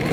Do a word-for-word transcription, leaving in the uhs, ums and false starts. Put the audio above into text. Thank